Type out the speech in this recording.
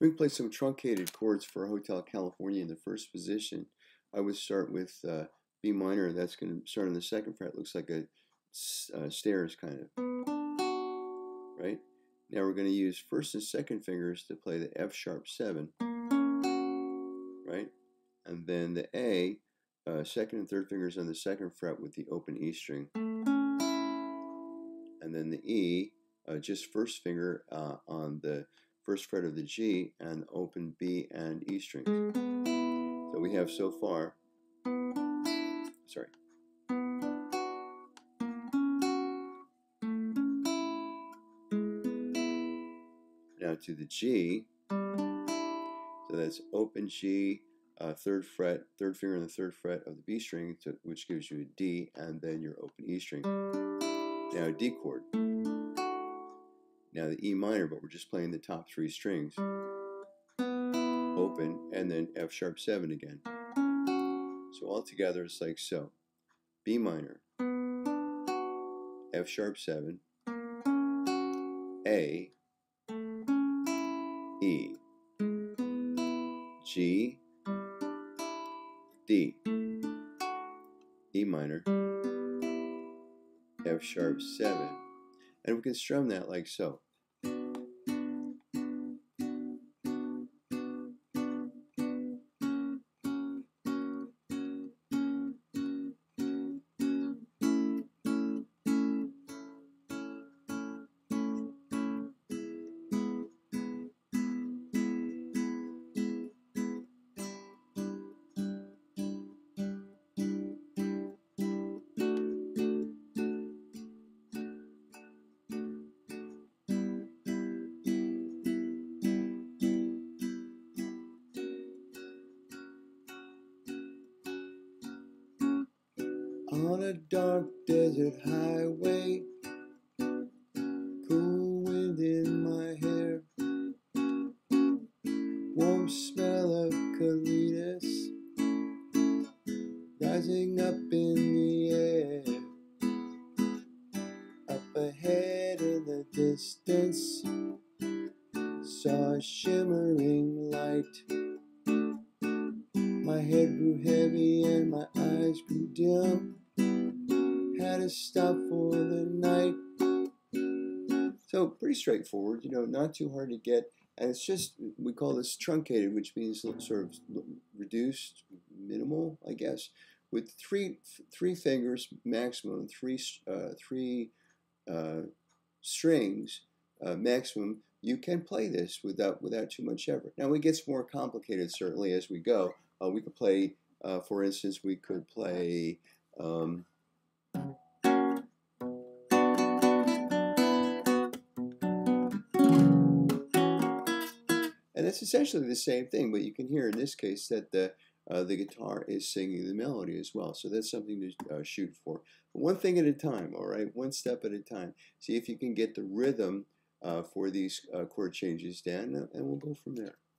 We can play some truncated chords for Hotel California in the first position. I would start with B minor. That's going to start on the second fret. It looks like a stairs kind of, right? Now we're going to use first and second fingers to play the F sharp 7, right? And then the A, second and third fingers on the second fret with the open E string. And then the E, just first finger on the first fret of the G and open B and E strings. So we have so far, sorry. Now to the G, so that's open G, third fret, third finger on the third fret of the B string, to, which gives you a D, and then your open E string. Now a D chord. Now the E minor, but we're just playing the top three strings. Open, and then F sharp 7 again. So all together it's like so. B minor, F sharp 7, A, E, G, D, E minor, F sharp 7, and we can strum that like so. On a dark desert highway, cool wind in my hair, warm smell of colitis rising up in the air. Up ahead in the distance, saw a shimmering light. My head grew heavy and my eyes grew dim. Had to stop for the night. So pretty straightforward, you know, not too hard to get, and it's just, we call this truncated, which means sort of reduced, minimal, I guess, with three fingers maximum, three strings maximum. You can play this without too much effort. Now it gets more complicated certainly as we go. We could play, for instance, we could play. And it's essentially the same thing, but you can hear in this case that the guitar is singing the melody as well. So that's something to shoot for. But one thing at a time, all right? One step at a time. See if you can get the rhythm for these chord changes down, and we'll go from there.